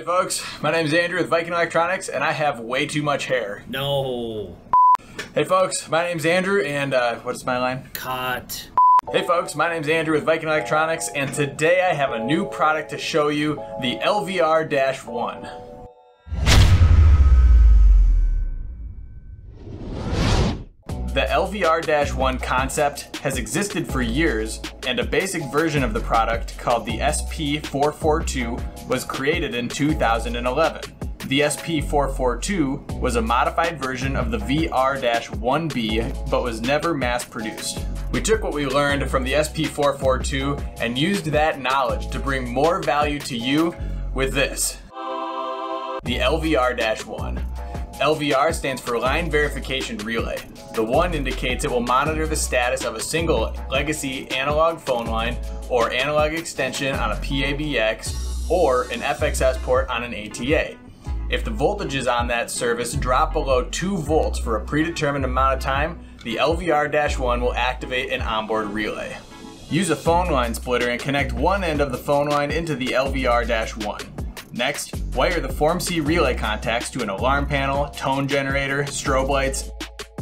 Hey folks, my name is Andrew with Viking Electronics and I have way too much hair. No. Hey folks, my name's Andrew and what's my line? Cut. Hey folks, my name's Andrew with Viking Electronics and today I have a new product to show you, the LVR-1. The LVR-1 concept has existed for years, and a basic version of the product called the SP442 was created in 2011. The SP442 was a modified version of the VR-1B, but was never mass-produced. We took what we learned from the SP442 and used that knowledge to bring more value to you with this, the LVR-1. LVR stands for Line Verification Relay. The 1 indicates it will monitor the status of a single legacy analog phone line or analog extension on a PABX or an FXS port on an ATA. If the voltages on that service drop below 2 volts for a predetermined amount of time, the LVR-1 will activate an onboard relay. Use a phone line splitter and connect one end of the phone line into the LVR-1. Next, wire the Form C relay contacts to an alarm panel, tone generator, strobe lights,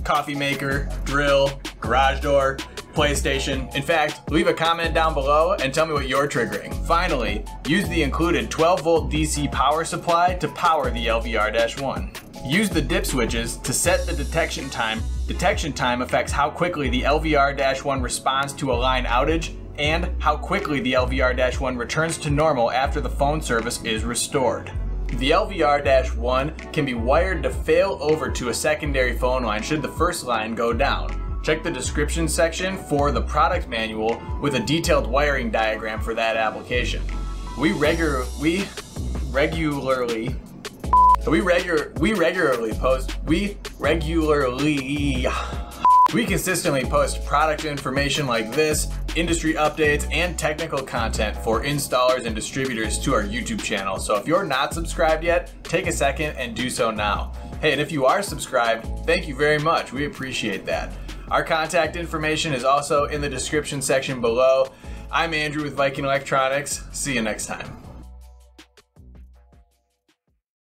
coffee maker, drill, garage door, PlayStation. In fact, leave a comment down below and tell me what you're triggering. Finally, use the included 12 volt DC power supply to power the LVR-1. Use the dip switches to set the detection time. Detection time affects how quickly the LVR-1 responds to a line outage and how quickly the LVR-1 returns to normal after the phone service is restored. The LVR-1 can be wired to fail over to a secondary phone line should the first line go down. Check the description section for the product manual with a detailed wiring diagram for that application. We consistently post product information like this, industry updates, and technical content for installers and distributors to our YouTube channel. So if you're not subscribed yet, take a second and do so now. Hey, and if you are subscribed, thank you very much. We appreciate that. Our contact information is also in the description section below. I'm Andrew with Viking Electronics. See you next time.